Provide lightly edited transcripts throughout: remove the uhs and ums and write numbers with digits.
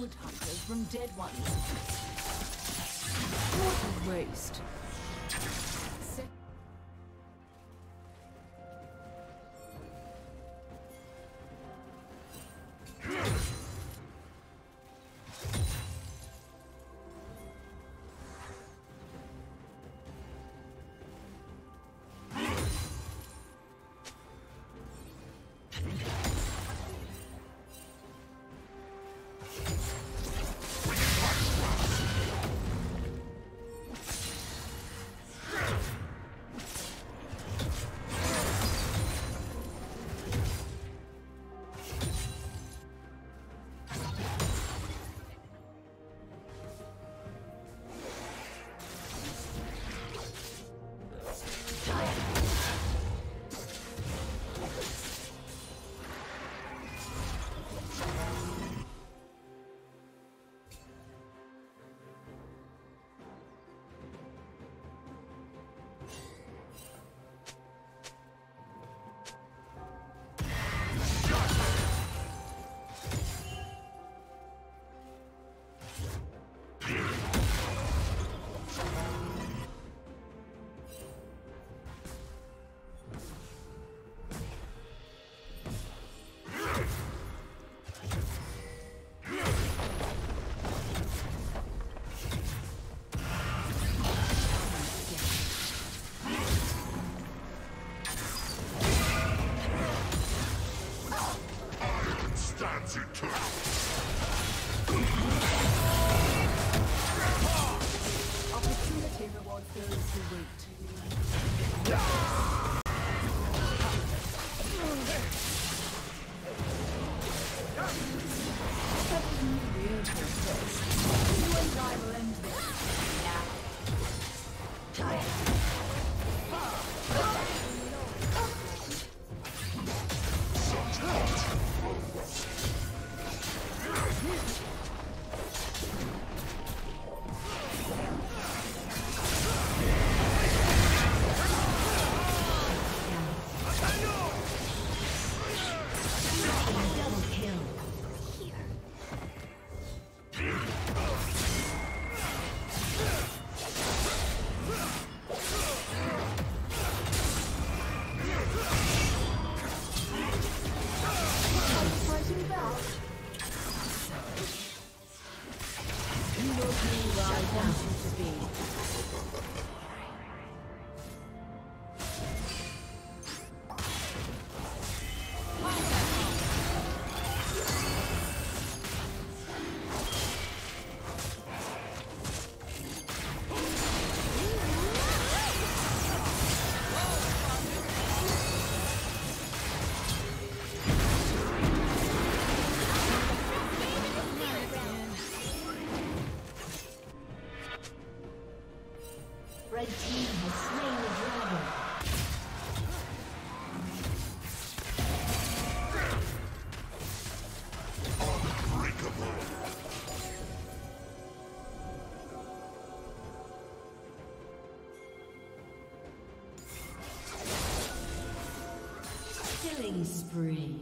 good hunters from dead ones. What a waste. Spree.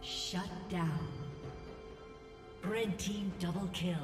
Shut down. Red team double kill.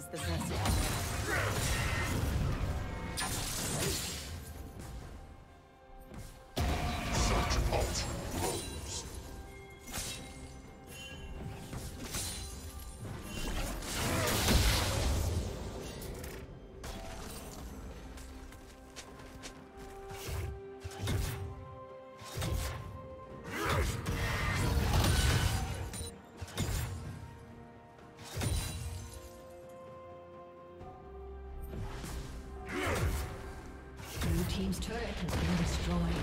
was the message. Team's turret has been destroyed.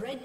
Red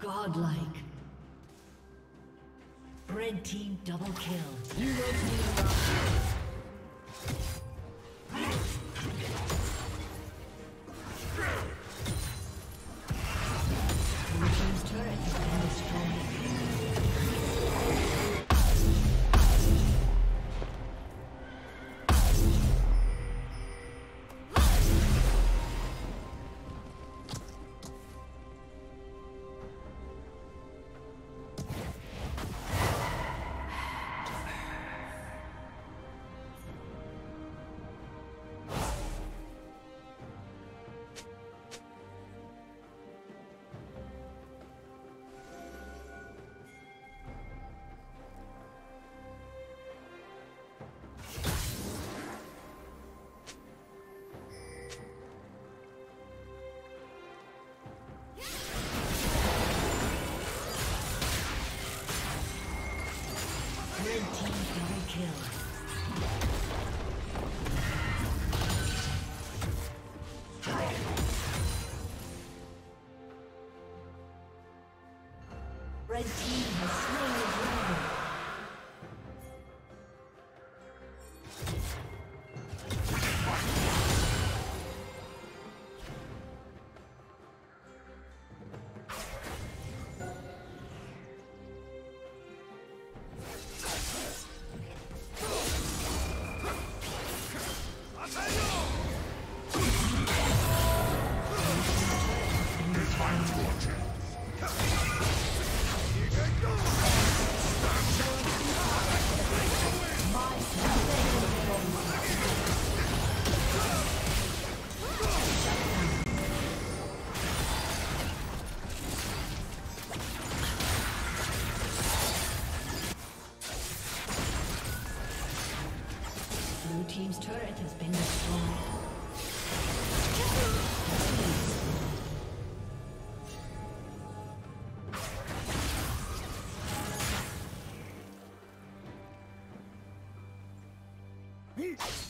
Godlike. Red team double kill. You made me Red team has slain the dragon. Team's turret has been destroyed.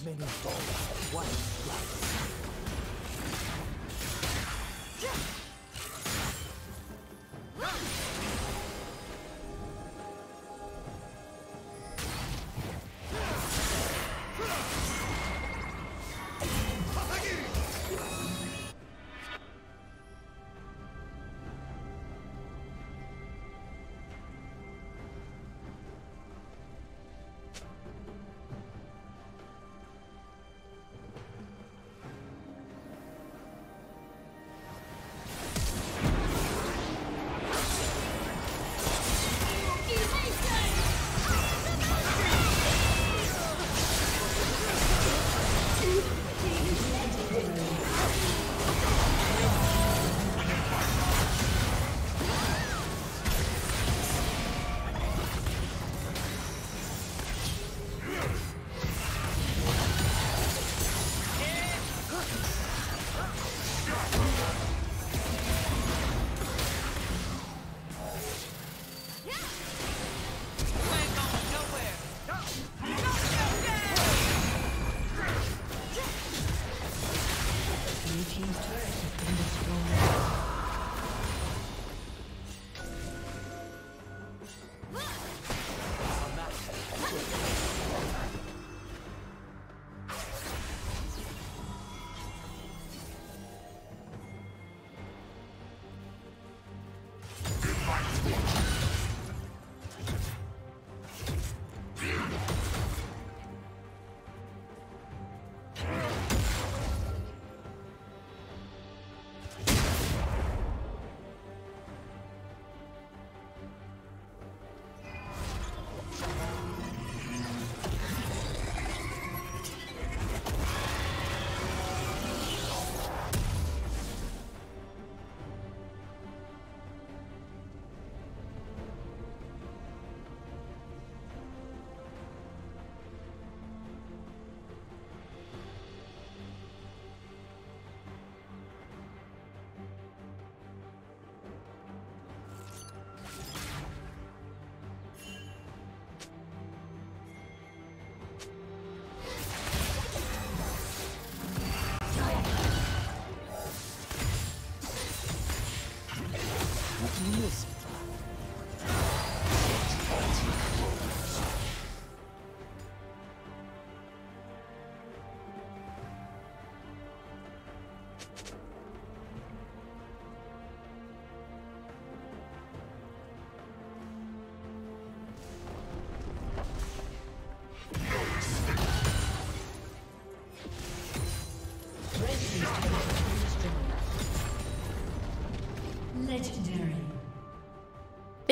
Many falls, one flight. Legendary.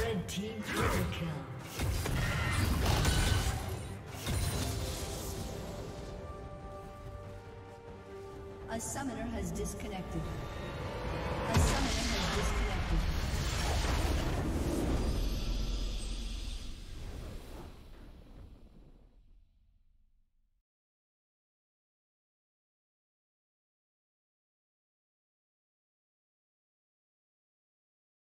Red team triple kill. A summoner has disconnected. A summoner has disconnected.